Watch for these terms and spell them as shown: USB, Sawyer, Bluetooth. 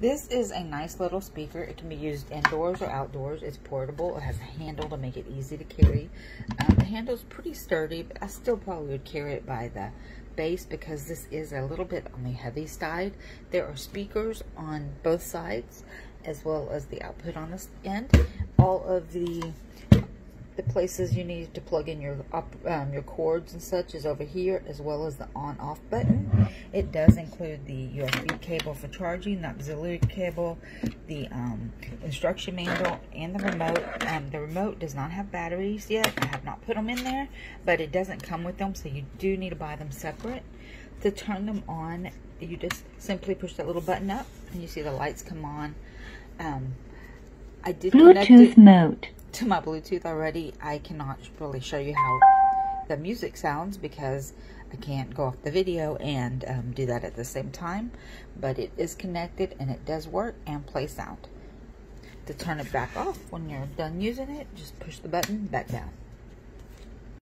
This is a nice little speaker. It can be used indoors or outdoors. It's portable. It has a handle to make it easy to carry. The handle's pretty sturdy, but I still probably would carry it by the base because this is a little bit on the heavy side. There are speakers on both sides as well as the output on this end. All of the places you need to plug in your cords and such is over here, as well as the on-off button. It does include the USB cable for charging, the auxiliary cable, the instruction manual, and the remote. The remote does not have batteries yet. I have not put them in there, but it doesn't come with them, so you do need to buy them separate. To turn them on, you just simply push that little button up, and you see the lights come on. I did connect it to my Bluetooth already. I cannot really show you how the music sounds because I can't go off the video and do that at the same time, but it is connected and it does work and play sound. To turn it back off when you're done using it, just push the button back down.